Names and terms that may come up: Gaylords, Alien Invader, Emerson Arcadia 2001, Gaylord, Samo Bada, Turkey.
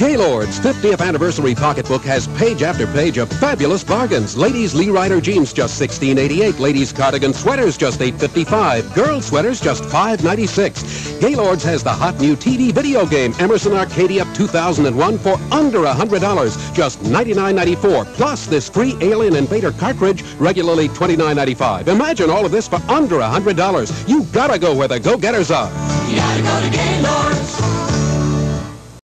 Gaylord's 50th anniversary pocketbook has page after page of fabulous bargains. Ladies' Lee Rider jeans just $16.88. Ladies' cardigan sweaters just $8.55. Girls' sweaters just $5.96. Gaylord's has the hot new TV video game Emerson Arcadia 2001 for under $100, just $99.94. Plus this free Alien Invader cartridge, regularly $29.95. Imagine all of this for under $100. You gotta go where the go-getters are. You gotta go to Gaylord.